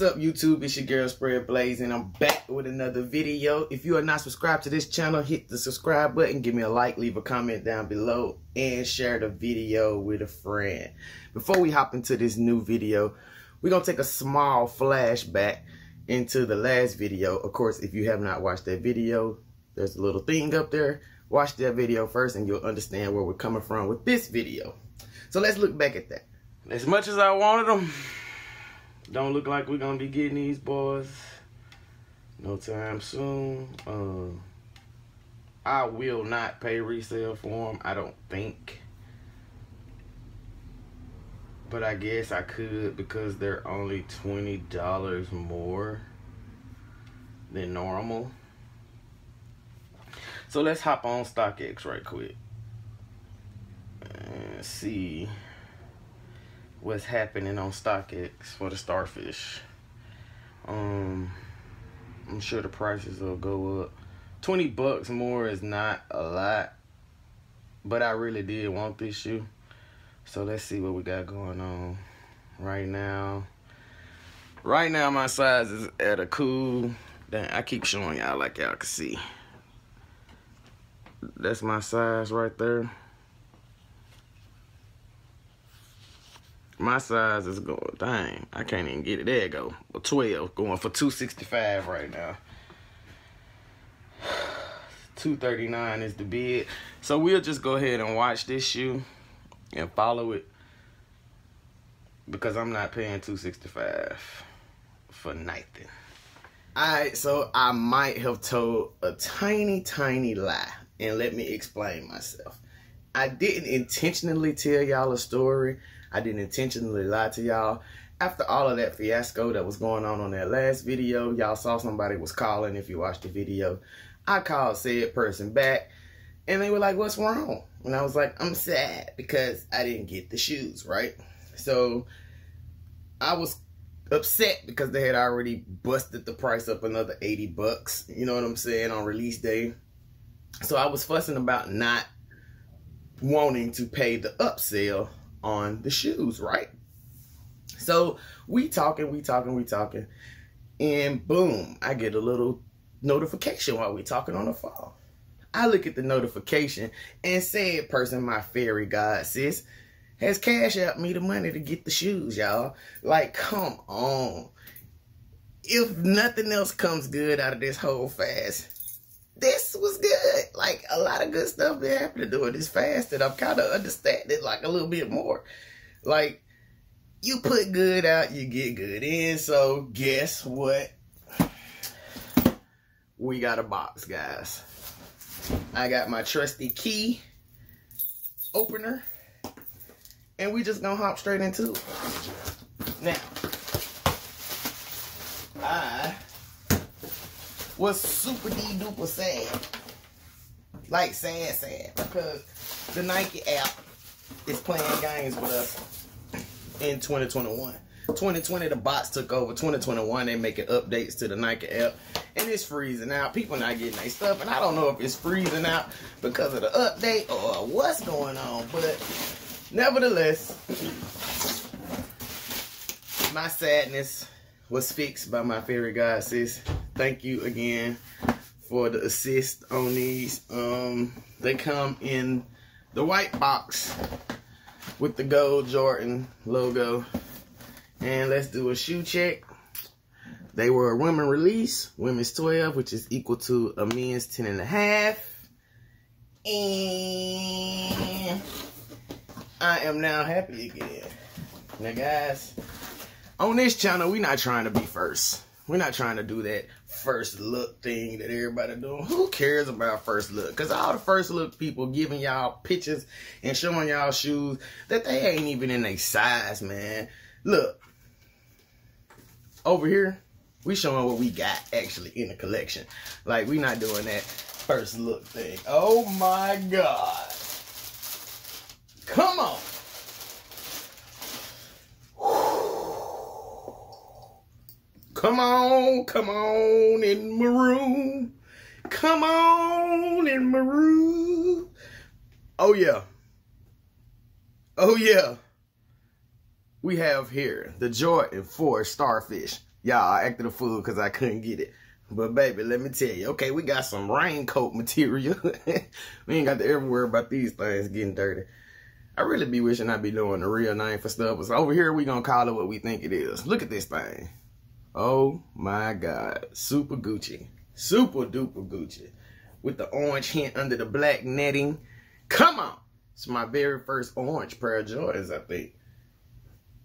What's up, YouTube? It's your girl Spreadblaze, and I'm back with another video. If you are not subscribed to this channel, hit the subscribe button, give me a like, leave a comment down below, and share the video with a friend. Before we hop into this new video, we're gonna take a small flashback into the last video. Of course, if you have not watched that video, there's a little thing up there. Watch that video first, and you'll understand where we're coming from with this video. So let's look back at that. As much as I wanted them, don't look like we're gonna be getting these boys no time soon. I will not pay resale for them, I don't think. But I guess I could, because they're only $20 more than normal. So let's hop on StockX right quick and see what's happening on StockX for the Starfish. I'm sure the prices will go up. 20 bucks more is not a lot, but I really did want this shoe. So let's see what we got going on right now. Right now my size is at a cool, dang, I keep showing y'all like y'all can see. That's my size right there. My size is going, dang, I can't even get it. There it go. A 12 going for $265 right now. $239 is the bid. So we'll just go ahead and watch this shoe and follow it, because I'm not paying $265 for nothing. Alright, so I might have told a tiny lie, and let me explain myself. I didn't intentionally tell y'all a story. I didn't intentionally lie to y'all. After all of that fiasco that was going on that last video, y'all saw somebody was calling. If you watched the video, I called said person back, and they were like, "What's wrong?" And I was like, "I'm sad because I didn't get the shoes," right? So I was upset because they had already busted the price up another 80 bucks, you know what I'm saying, on release day. So I was fussing about not wanting to pay the upsell on the shoes, right? So we talking, and boom, I get a little notification while we talking on the phone. I look at the notification, and said person, my fairy god sis, has cash out me the money to get the shoes, y'all. Like, come on. If nothing else comes good out of this whole fast, this was good. Like, a lot of good stuff been happening during this fast that I'm kind of understanding like a little bit more. Like, you put good out, you get good in. So guess what? We got a box, guys. I got my trusty key opener, and we just gonna hop straight into it. Now, I was super duper sad, like sad, because the Nike app is playing games with us in 2021. 2020 the bots took over. 2021 they making updates to the Nike app, and it's freezing out. People not getting their stuff, and I don't know if it's freezing out because of the update or what's going on, but nevertheless, my sadness was fixed by my fairy god sis. Thank you again for the assist on these. They come in the white box with the gold Jordan logo. And let's do a shoe check. They were a women release, women's 12, which is equal to a men's 10.5. And I am now happy again. Now guys, on this channel, we're not trying to be first. We're not trying to do that first look thing that everybody doing. Who cares about first look? Because all the first look people giving y'all pictures and showing y'all shoes that they ain't even in their size, man. Look, over here, we showing what we got actually in the collection. Like, we not doing that first look thing. Oh my God. Come on. Come on in my room. Come on in my room. Oh yeah. Oh yeah. We have here the Jordan 4 Starfish Y'all acted a fool because I couldn't get it. But baby, let me tell you, okay, we got some raincoat material. We ain't got to ever worry about these things getting dirty. I really be wishing I'd be knowing the real name for stuff. But so over here, we gonna call it what we think it is. Look at this thing. Oh my God, super Gucci. Super duper Gucci. With the orange hint under the black netting. Come on. It's my very first orange pair of Jordans, I think.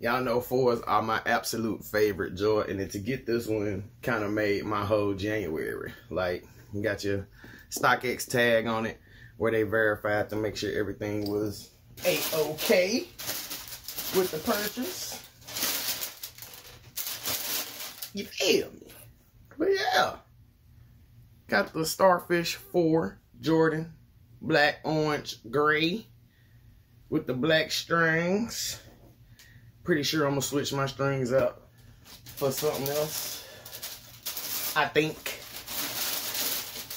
Y'all know fours are my absolute favorite Jordan, and to get this one kind of made my whole January. Like, you got your StockX tag on it where they verified to make sure everything was A-OK with the purchase. You feel me? But yeah. Got the Starfish 4 Jordan, black, orange, gray with the black strings. Pretty sure I'm gonna switch my strings up for something else, I think.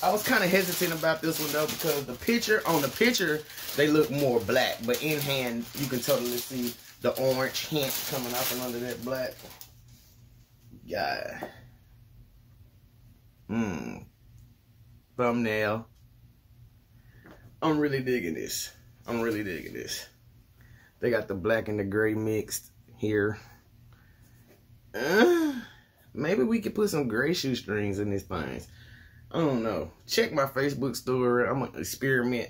I was kind of hesitant about this one though because the picture, on the picture they look more black, but in hand you can totally see the orange hint coming out from under that black. Yeah. Thumbnail. I'm really digging this. I'm really digging this. They got the black and the gray mixed here. Maybe we could put some gray shoestrings in these things. I don't know. Check my Facebook store. I'm going to experiment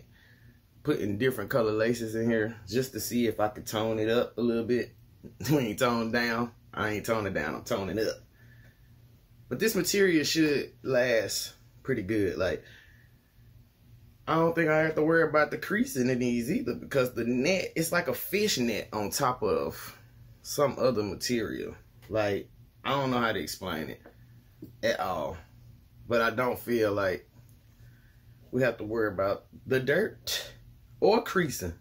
putting different color laces in here just to see if I could tone it up a little bit. We ain't toned down. I ain't toning down. I'm toning up. But this material should last pretty good. Like, I don't think I have to worry about the creasing in these either because the net, it's like a fish net on top of some other material. Like, I don't know how to explain it at all, but I don't feel like we have to worry about the dirt or creasing.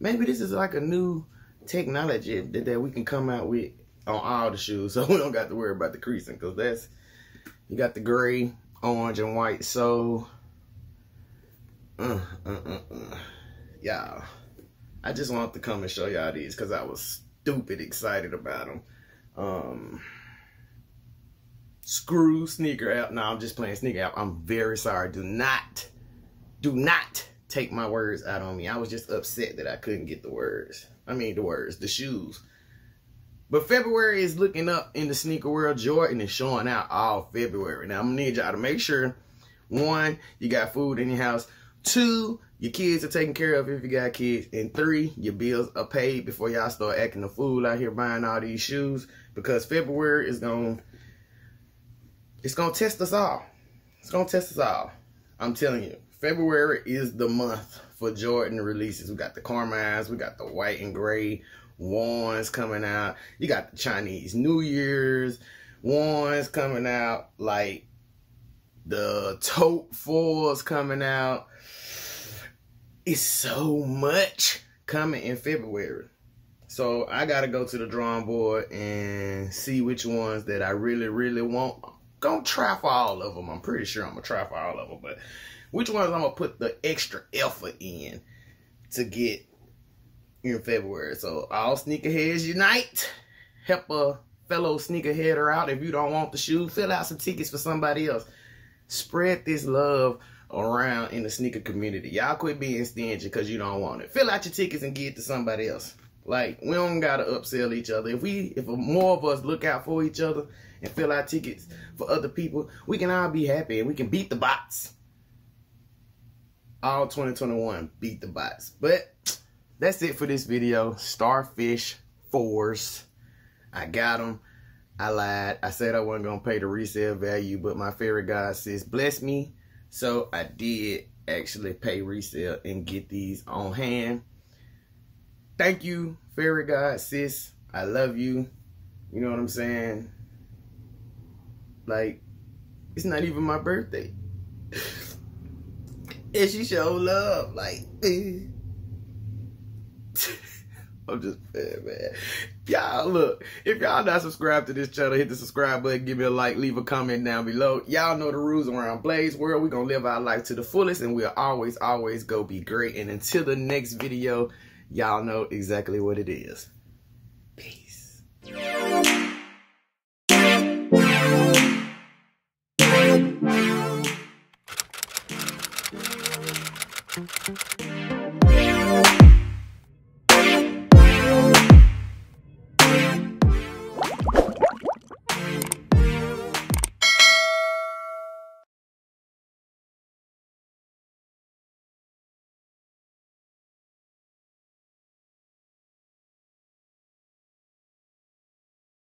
Maybe this is like a new technology that we can come out with on all the shoes, so we don't got to worry about the creasing, because that's, you got the gray, orange, and white. So y'all, I just want to come and show y'all these because I was stupid excited about them. Screw sneaker app. No, I'm just playing sneaker app. I'm very sorry. Do not take my words out on me. I was just upset that I couldn't get the words. I mean the words, the shoes. But February is looking up in the sneaker world. Jordan is showing out all February. Now, I'm going to need y'all to make sure, 1, you got food in your house. 2, your kids are taken care of if you got kids. And 3, your bills are paid before y'all start acting a fool out here buying all these shoes. Because February is going to test us all. It's going to test us all. I'm telling you, February is the month for Jordan releases. We got the Carmines. We got the white and gray ones coming out. You got the Chinese New Year's ones coming out, like the taupe fours coming out. It's so much coming in February, so I gotta go to the drawing board and see which ones that I really want. I'm gonna try for all of them. I'm pretty sure I'm gonna try for all of them, but which ones I'm gonna put the extra effort in to get in February. So all sneakerheads unite. Help a fellow sneakerheader out. If you don't want the shoe, fill out some tickets for somebody else. Spread this love around in the sneaker community. Y'all quit being stingy because you don't want it. Fill out your tickets and give it to somebody else. Like, we don't gotta upsell each other. If more of us look out for each other and fill out tickets for other people, we can all be happy and we can beat the bots. All 2021, beat the bots. But that's it for this video. Starfish 4s. I got them. I lied. I said I wasn't going to pay the resale value, but my fairy god sis blessed me. So I did actually pay resale and get these on hand. Thank you, fairy god sis. I love you. You know what I'm saying? Like, it's not even my birthday. And she showed love. Like, I'm just mad, man. Y'all, look, if y'all not subscribed to this channel, hit the subscribe button, give me a like, leave a comment down below. Y'all know the rules around Blaze World. We're going to live our life to the fullest, and we'll always go be great. And until the next video, y'all know exactly what it is. Peace.